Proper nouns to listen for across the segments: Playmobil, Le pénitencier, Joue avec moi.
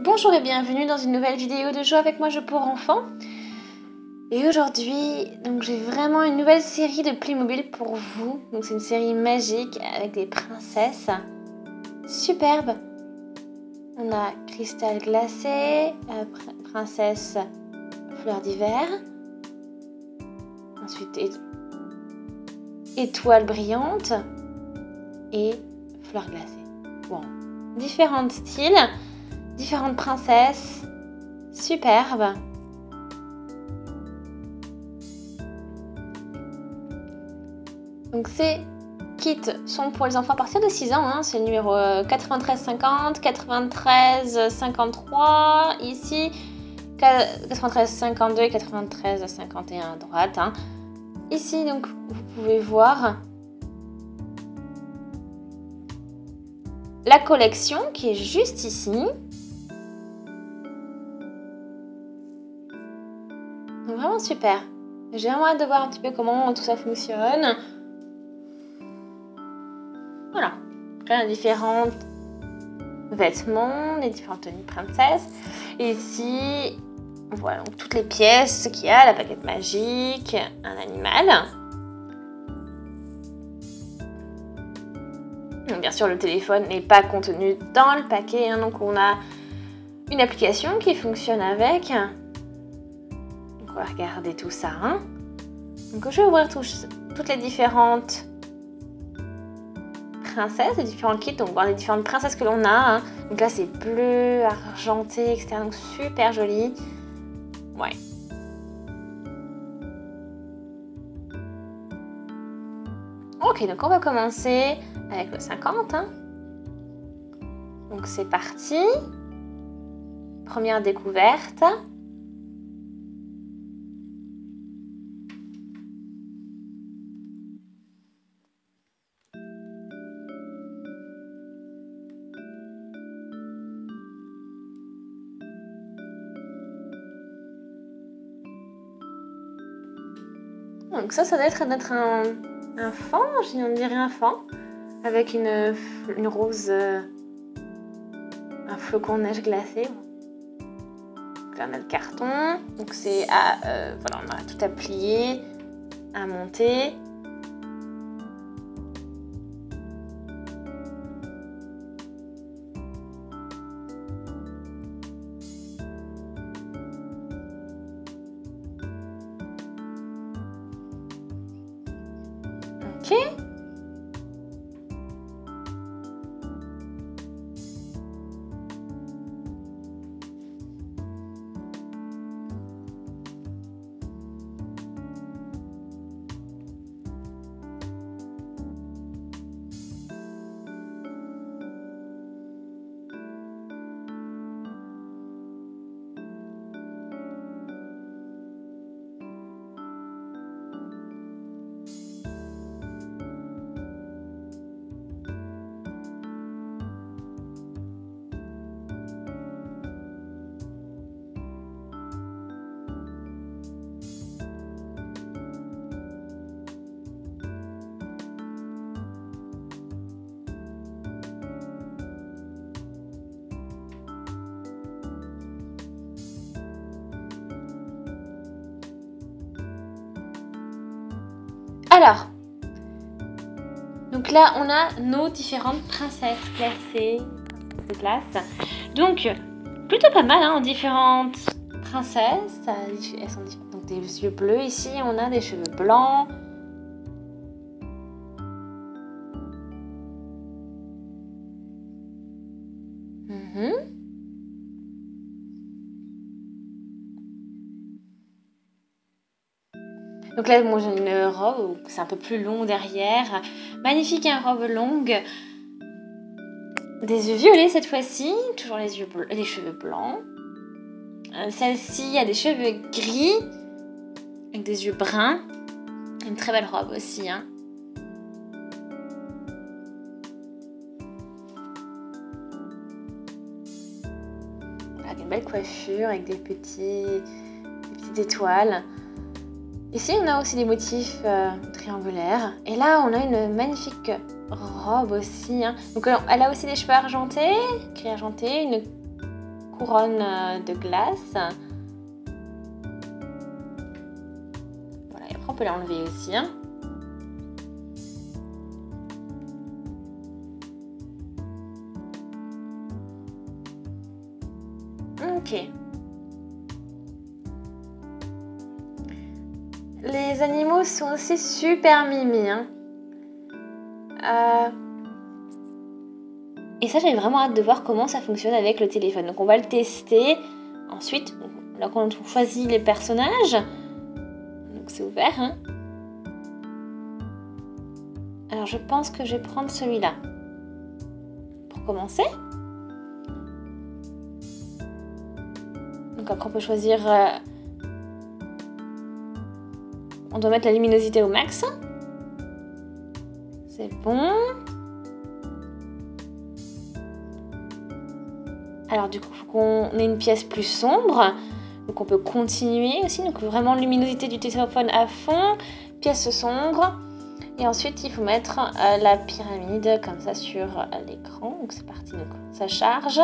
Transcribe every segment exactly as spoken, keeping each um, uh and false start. Bonjour et bienvenue dans une nouvelle vidéo de Joue avec moi, jeu pour enfants. Et aujourd'hui, donc j'ai vraiment une nouvelle série de Playmobil pour vous. Donc c'est une série magique avec des princesses superbes. On a cristal glacé, euh, pr princesse fleur d'hiver. Ensuite étoile brillante et fleur glacée. Bon, différents styles, différentes princesses superbes. Donc ces kits sont pour les enfants à partir de six ans, hein. C'est le numéro quatre-vingt-treize cinquante, quatre-vingt-treize cinquante-trois ici, quatre-vingt-treize cinquante-deux et quatre-vingt-treize cinquante et un à droite, hein. Ici donc vous pouvez voir la collection qui est juste ici. Donc vraiment super. J'ai vraiment hâte de voir un petit peu comment tout ça fonctionne. Voilà. Plein de différents vêtements, les différentes tenues de princesse. Et ici, voilà donc toutes les pièces qu'il y a, la baguette magique, un animal. Donc bien sûr, le téléphone n'est pas contenu dans le paquet, hein, donc on a une application qui fonctionne avec. Donc on va regarder tout ça, hein. Donc je vais ouvrir tout, toutes les différentes princesses, les différents kits, donc voir les différentes princesses que l'on a, hein. Donc là c'est bleu, argenté, et cetera. Donc super joli. Ouais. Ok, donc on va commencer avec le cinquante. Hein. Donc c'est parti. Première découverte. Donc ça, ça doit être d'être un... un fan, on dirait un fan, avec une, une rose, euh, un flocon de neige glacée. Donc là on a le carton, donc c'est à, euh, voilà, on a tout à plier, à monter. Okay. Alors, donc là on a nos différentes princesses classées, de classe. Donc plutôt pas mal, hein, différentes princesses. Elles sont donc des yeux bleus ici, on a des cheveux blancs. Mmh. Donc là, moi j'ai une robe, c'est un peu plus long derrière. Magnifique, une robe longue. Des yeux violets cette fois-ci, toujours les, yeux les cheveux blancs. Euh, Celle-ci a des cheveux gris, avec des yeux bruns. Une très belle robe aussi, hein. Avec une belle coiffure, avec des, petits, des petites étoiles. Ici, on a aussi des motifs euh, triangulaires. Et là, on a une magnifique robe aussi, hein. Donc, elle a aussi des cheveux argentés, gris argenté, une couronne de glace. Voilà, et après on peut l'enlever aussi. Hein. Ok. Les animaux sont aussi super mimi. Hein. Euh... Et ça, j'ai vraiment hâte de voir comment ça fonctionne avec le téléphone. Donc on va le tester. Ensuite, là quand on choisit les personnages, donc c'est ouvert. Hein. Alors je pense que je vais prendre celui-là pour commencer. Donc après on peut choisir. Euh... On doit mettre la luminosité au max. C'est bon. Alors du coup, il faut qu'on ait une pièce plus sombre. Donc on peut continuer aussi. Donc vraiment luminosité du téléphone à fond. Pièce sombre. Et ensuite, il faut mettre euh, la pyramide comme ça sur euh, l'écran. Donc c'est parti. Donc ça charge.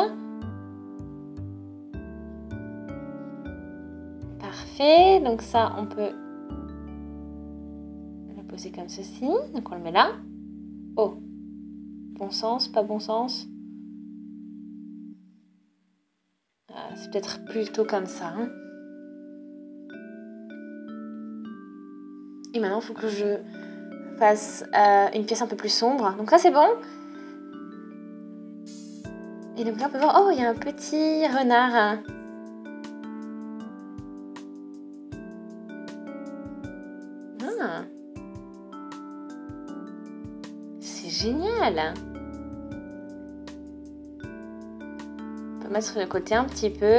Parfait. Donc ça, on peut... poser comme ceci, donc on le met là. Oh, bon sens, pas bon sens. Euh, c'est peut-être plutôt comme ça. Hein. Et maintenant, il faut que je fasse euh, une pièce un peu plus sombre. Donc là, c'est bon. Et donc là, on peut voir, oh, il y a un petit renard. Ah. Génial! On peut mettre sur le côté un petit peu.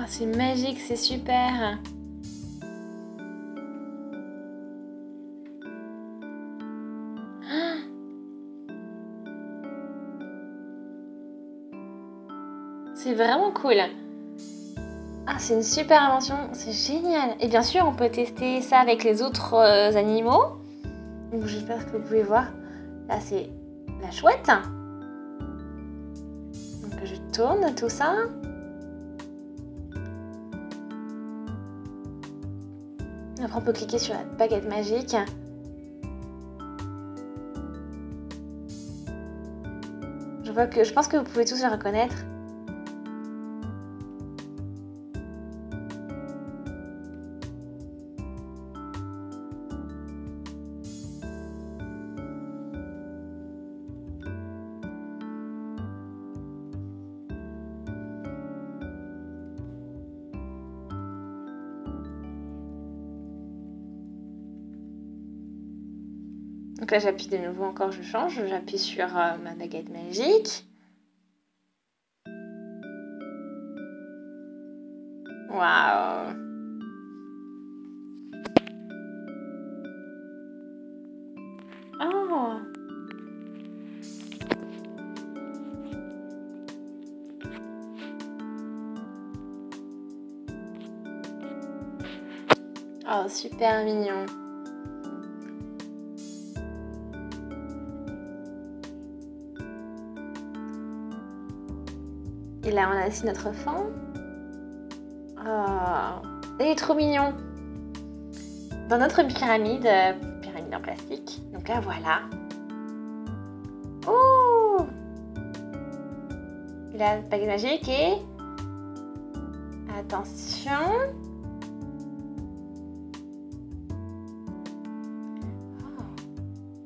Oh, c'est magique, c'est super. Ah. C'est vraiment cool. Ah, c'est une super invention, c'est génial. Et bien sûr, on peut tester ça avec les autres euh, animaux. Donc, j'espère que vous pouvez voir. Là, c'est la chouette. Donc, je tourne tout ça. Après, on peut cliquer sur la baguette magique. Je vois que, je pense que vous pouvez tous la reconnaître. Donc là, j'appuie de nouveau encore, je change, j'appuie sur euh, ma baguette magique. Waouh! Oh! Oh, super mignon! Et là, on a aussi notre enfant. Oh, il est trop mignon. Dans notre pyramide, euh, pyramide en plastique. Donc là, voilà. Oh, la baguette magique et... Attention.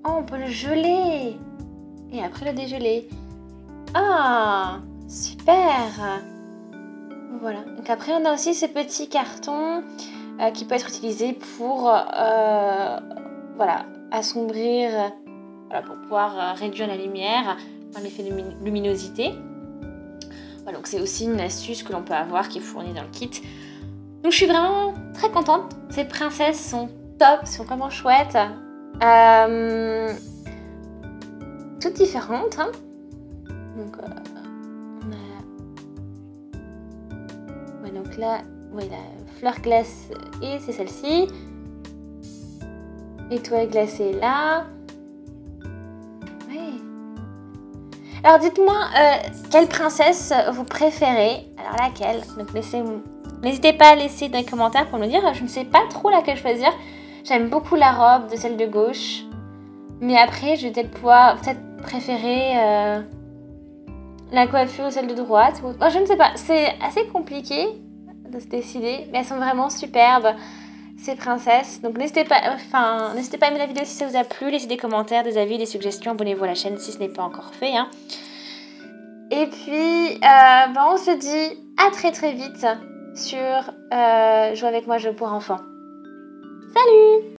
Oh, on peut le geler. Et après le dégeler. Ah oh. Super! Voilà. Donc après, on a aussi ces petits cartons euh, qui peuvent être utilisés pour euh, voilà, assombrir, voilà, pour pouvoir réduire la lumière par l'effet de luminosité. Voilà, donc c'est aussi une astuce que l'on peut avoir qui est fournie dans le kit. Donc je suis vraiment très contente. Ces princesses sont top, sont vraiment chouettes. Euh, toutes différentes. Hein. Donc, euh, on a... ouais, donc là, ouais, la fleur glace et c'est celle-ci. Étoile glacée là. Ouais. Alors dites-moi euh, quelle princesse vous préférez. Alors laquelle? Donc laissez, n'hésitez pas à laisser dans les commentaires pour me dire. Je ne sais pas trop laquelle choisir. J'aime beaucoup la robe de celle de gauche. Mais après, je vais peut-être pouvoir peut-être préférer euh, la coiffure ou celle de droite. Ou... oh, je ne sais pas. C'est assez compliqué de se décider. Mais elles sont vraiment superbes, ces princesses. Donc n'hésitez pas, enfin, n'hésitez pas à aimer la vidéo si ça vous a plu, laissez des commentaires, des avis, des suggestions, abonnez-vous à la chaîne si ce n'est pas encore fait. Hein. Et puis, euh, bah, on se dit à très très vite sur euh, Joue avec moi, jeu pour enfants. Salut!